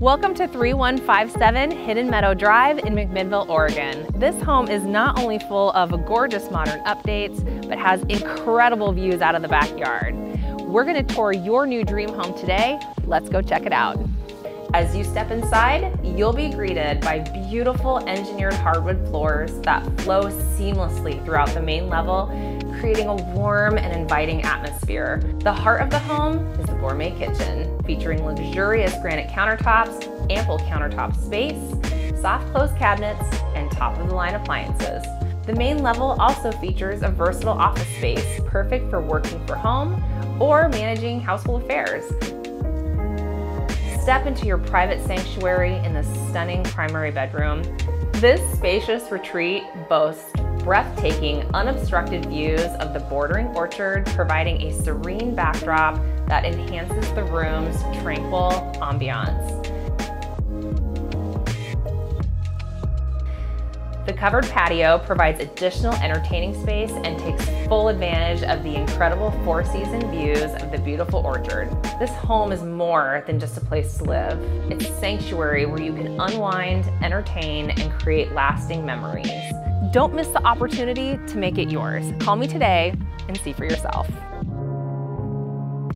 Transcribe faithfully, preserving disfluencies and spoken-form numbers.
Welcome to three one five seven Hidden Meadow Drive in McMinnville, Oregon. This home is not only full of gorgeous modern updates, but has incredible views out of the backyard. We're going to tour your new dream home today. Let's go check it out. As you step inside, you'll be greeted by beautiful engineered hardwood floors that flow seamlessly throughout the main level, creating a warm and inviting atmosphere. The heart of the home is the gourmet kitchen, featuring luxurious granite countertops, ample countertop space, soft close cabinets, and top-of-the-line appliances. The main level also features a versatile office space, perfect for working from home or managing household affairs. Step into your private sanctuary in the stunning primary bedroom. This spacious retreat boasts breathtaking, unobstructed views of the bordering orchard, providing a serene backdrop that enhances the room's tranquil ambiance. The covered patio provides additional entertaining space and takes full advantage of the incredible four-season views of the beautiful orchard. This home is more than just a place to live. It's a sanctuary where you can unwind, entertain, and create lasting memories. Don't miss the opportunity to make it yours. Call me today and see for yourself.